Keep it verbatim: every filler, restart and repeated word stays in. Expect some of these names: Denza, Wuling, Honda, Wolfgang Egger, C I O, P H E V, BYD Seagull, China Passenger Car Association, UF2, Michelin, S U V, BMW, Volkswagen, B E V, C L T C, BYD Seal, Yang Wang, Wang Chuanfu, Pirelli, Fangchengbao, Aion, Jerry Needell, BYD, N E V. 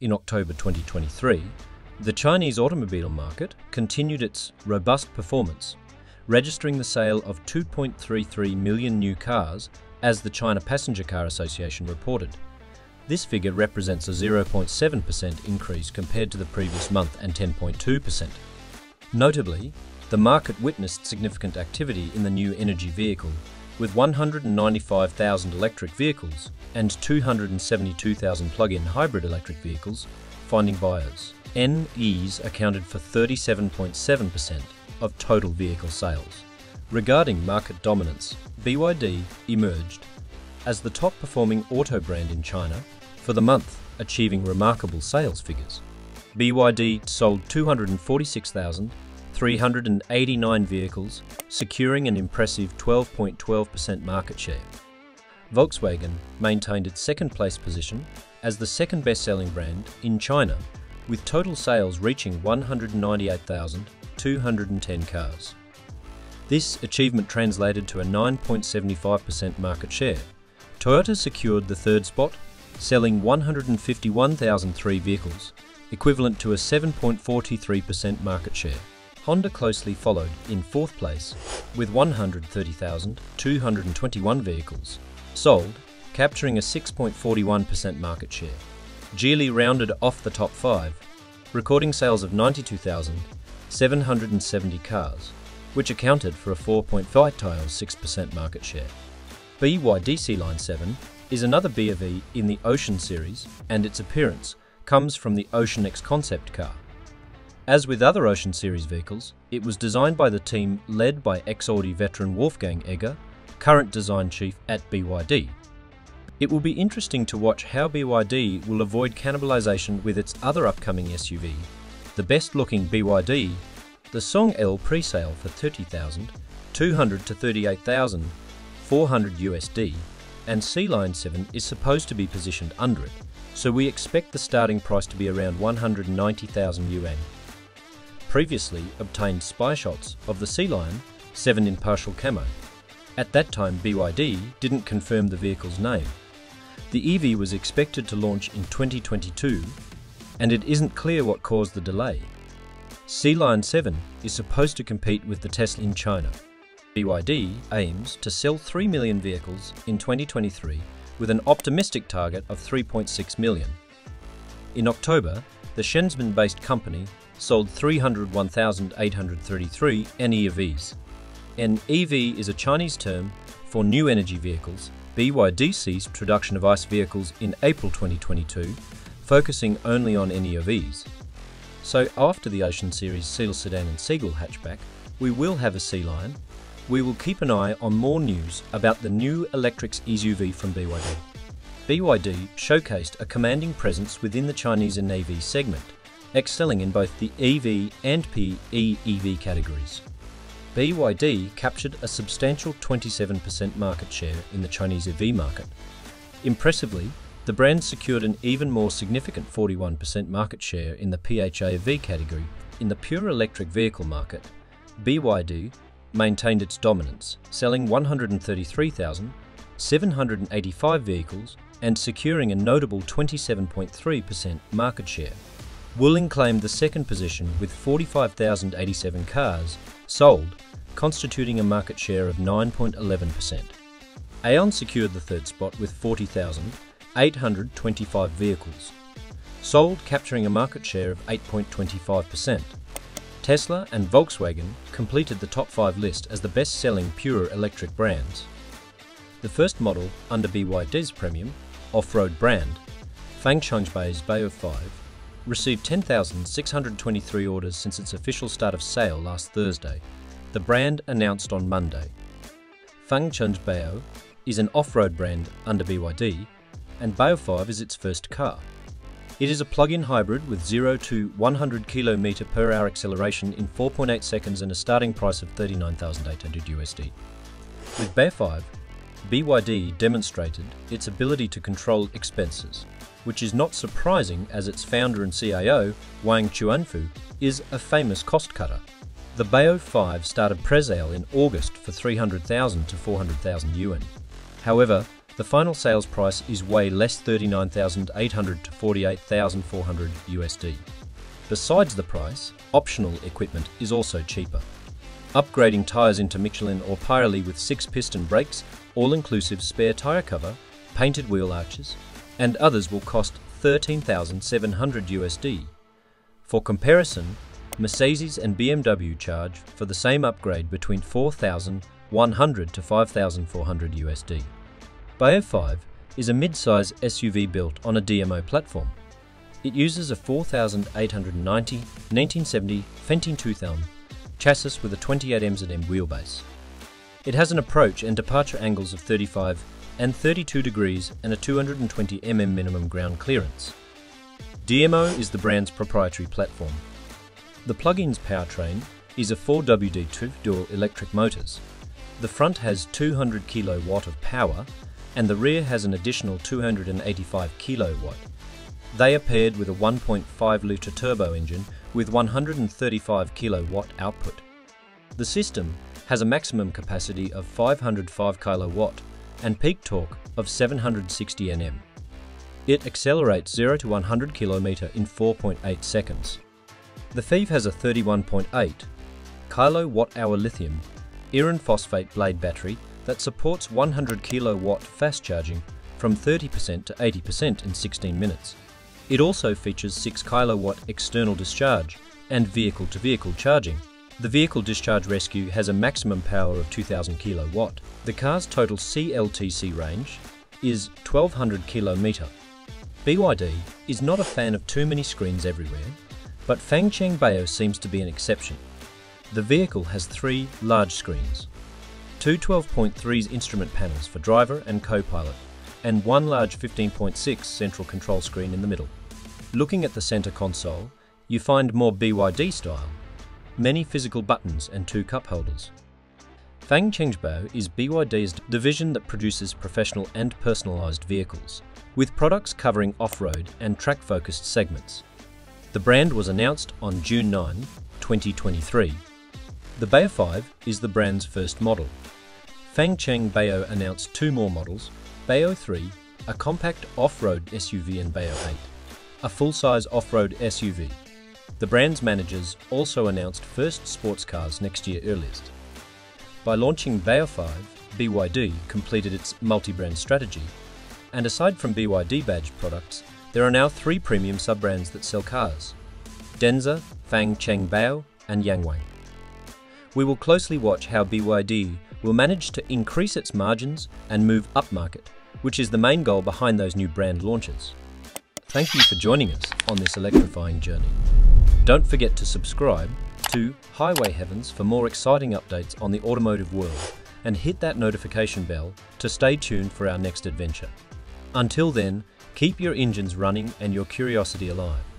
in October twenty twenty-three, the Chinese automobile market continued its robust performance, registering the sale of two point three three million new cars, as the China Passenger Car Association reported. This figure represents a zero point seven percent increase compared to the previous month and ten point two percent. Notably, the market witnessed significant activity in the new energy vehicle, with one hundred ninety-five thousand electric vehicles and two hundred seventy-two thousand plug-in hybrid electric vehicles finding buyers. N E's accounted for thirty-seven point seven percent of total vehicle sales. Regarding market dominance, B Y D emerged as the top-performing auto brand in China for the month, achieving remarkable sales figures. B Y D sold two hundred forty-six thousand three hundred eighty-nine vehicles, securing an impressive twelve point one two percent market share. Volkswagen maintained its second-place position as the second best-selling brand in China, with total sales reaching one hundred ninety-eight thousand two hundred ten cars. This achievement translated to a nine point seven five percent market share. Toyota secured the third spot, selling one hundred fifty-one thousand three vehicles, equivalent to a seven point four three percent market share. Honda closely followed in fourth place with one hundred thirty thousand two hundred twenty-one vehicles sold, capturing a six point four one percent market share. Geely rounded off the top five, recording sales of ninety-two thousand seven hundred seventy cars, which accounted for a four point five six percent market share. B Y D Seal Line seven is another B E V in the Ocean series, and its appearance comes from the Ocean X concept car. As with other Ocean series vehicles, it was designed by the team led by ex-Audi veteran Wolfgang Egger, current design chief at B Y D. It will be interesting to watch how B Y D will avoid cannibalization with its other upcoming S U V, the best-looking B Y D, the Song L pre-sale for thirty thousand two hundred dollars to thirty-eight thousand four hundred U S D, and Sea Line seven is supposed to be positioned under it, so we expect the starting price to be around one hundred ninety thousand yuan. Previously obtained spy shots of the Sea Line seven in partial camo. At that time, B Y D didn't confirm the vehicle's name. The E V was expected to launch in twenty twenty-two, and it isn't clear what caused the delay. Sea Line seven is supposed to compete with the Tesla in China. B Y D aims to sell three million vehicles in twenty twenty-three, with an optimistic target of three point six million. In October, the Shenzhen-based company sold three hundred one thousand eight hundred thirty-three N E Vs. N E V is a Chinese term for new energy vehicles. B Y D ceased production of ICE vehicles in April twenty twenty-two, focusing only on N E Vs. So after the Ocean Series Seal Sedan and Seagull hatchback, we will have a Sea Lion. We will keep an eye on more news about the new electrics S U V from B Y D. B Y D showcased a commanding presence within the Chinese N E V segment, excelling in both the E V and P E E V categories. B Y D captured a substantial twenty-seven percent market share in the Chinese E V market. Impressively, the brand secured an even more significant forty-one percent market share in the P H E V category. In the pure electric vehicle market, B Y D maintained its dominance, selling one hundred thirty-three thousand seven hundred eighty-five vehicles and securing a notable twenty-seven point three percent market share. Wuling claimed the second position with forty-five thousand eighty-seven cars sold, constituting a market share of nine point one one percent. Aion secured the third spot with forty thousand eight hundred twenty-five vehicles sold, capturing a market share of eight point two five percent. Tesla and Volkswagen completed the top five list as the best-selling pure electric brands. The first model under B Y D's premium off-road brand, Fangchengbao five, received ten thousand six hundred twenty-three orders since its official start of sale last Thursday, the brand announced on Monday. Fangchengbao is an off-road brand under B Y D, and Bao five is its first car. It is a plug-in hybrid with zero to one hundred kilometers per hour acceleration in four point eight seconds and a starting price of thirty-nine thousand eight hundred U S D. With Bao five, B Y D demonstrated its ability to control expenses, which is not surprising as its founder and C I O, Wang Chuanfu, is a famous cost cutter. The Bao five started presale in August for three hundred thousand to four hundred thousand yuan. However, The final sales price is way less, thirty-nine thousand eight hundred dollars to forty-eight thousand four hundred dollars U S D. Besides the price, optional equipment is also cheaper. Upgrading tyres into Michelin or Pirelli with six-piston brakes, all-inclusive spare tyre cover, painted wheel arches, and others will cost thirteen thousand seven hundred dollars U S D. For comparison, Mercedes and B M W charge for the same upgrade between four thousand one hundred dollars to five thousand four hundred dollars U S D. Bayo five is a mid-size S U V built on a D M O platform. It uses a four thousand eight hundred ninety nineteen seventy Fentin two thousand chassis with a twenty-eight M Z M wheelbase. It has an approach and departure angles of thirty-five and thirty-two degrees and a two hundred twenty millimeters minimum ground clearance. D M O is the brand's proprietary platform. The plug-in's powertrain is a four W D two dual electric motors. The front has two hundred kilowatt of power and the rear has an additional two hundred eighty-five kilowatt. They are paired with a one point five litre turbo engine with one hundred thirty-five kilowatt output. The system has a maximum capacity of five hundred five kilowatt and peak torque of seven hundred sixty newton meters. It accelerates zero to one hundred kilometres in four point eight seconds. The F E V has a thirty-one point eight kilowatt hour lithium iron phosphate blade battery that supports one hundred kilowatt fast charging from thirty percent to eighty percent in sixteen minutes. It also features six kilowatt external discharge and vehicle-to-vehicle charging. The vehicle discharge rescue has a maximum power of two thousand kilowatt. The car's total C L T C range is twelve hundred kilometres. B Y D is not a fan of too many screens everywhere, but Fangchengbao seems to be an exception. The vehicle has three large screens, two twelve point three instrument panels for driver and co-pilot, and one large fifteen point six central control screen in the middle. Looking at the center console, you find more B Y D style, many physical buttons and two cup holders. Fangchengbao is B Y D's division that produces professional and personalized vehicles, with products covering off-road and track-focused segments. The brand was announced on June ninth, twenty twenty-three. The Bayo five is the brand's first model. Fangchengbao announced two more models, Bayo three, a compact off-road S U V, and Bayo eight, a full-size off-road S U V. The brand's managers also announced first sports cars next year earliest. By launching Bayo five, B Y D completed its multi-brand strategy, and aside from B Y D badge products, there are now three premium sub-brands that sell cars: Denza, Fangchengbao, and Yang Wang. We will closely watch how B Y D will manage to increase its margins and move upmarket, which is the main goal behind those new brand launches. Thank you for joining us on this electrifying journey. Don't forget to subscribe to Highway Heavens for more exciting updates on the automotive world, and hit that notification bell to stay tuned for our next adventure. Until then, keep your engines running and your curiosity alive.